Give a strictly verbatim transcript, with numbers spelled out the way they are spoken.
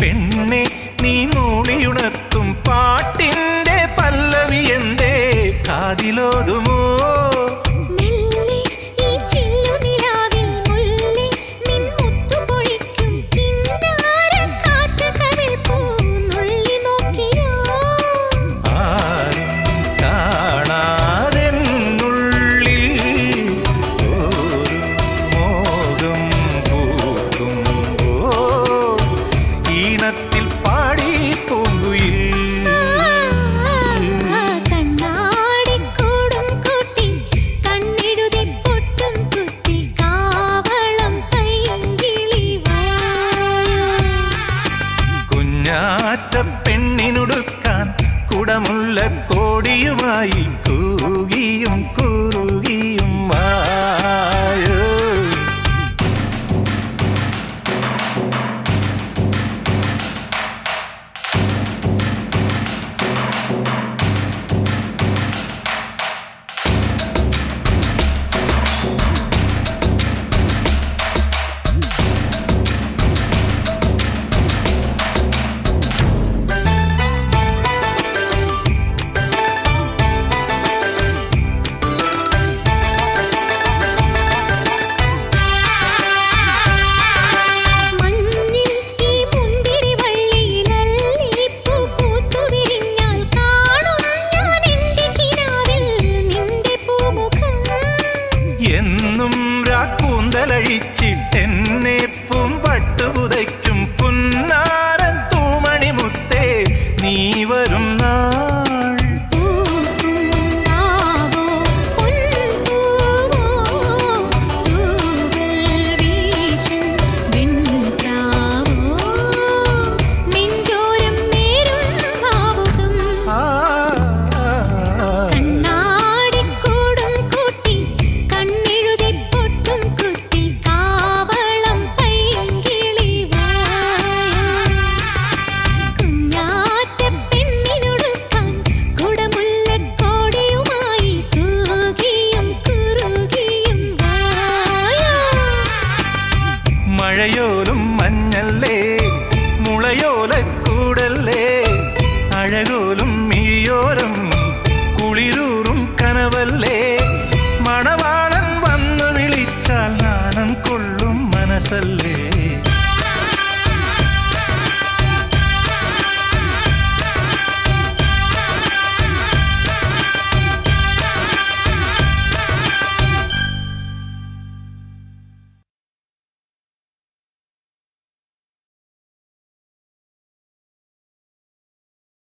പെണ്ണെ നീ മൂളിയുണർത്തും പാട്ടിൻ്റെ പല്ലവി എന്തേ കാതിലോതുമോ പെണ്ണിനുടുക്കാൻ കുടമുള്ള കോടിയുമായി കൂകിയും കുറുകിയും വാ.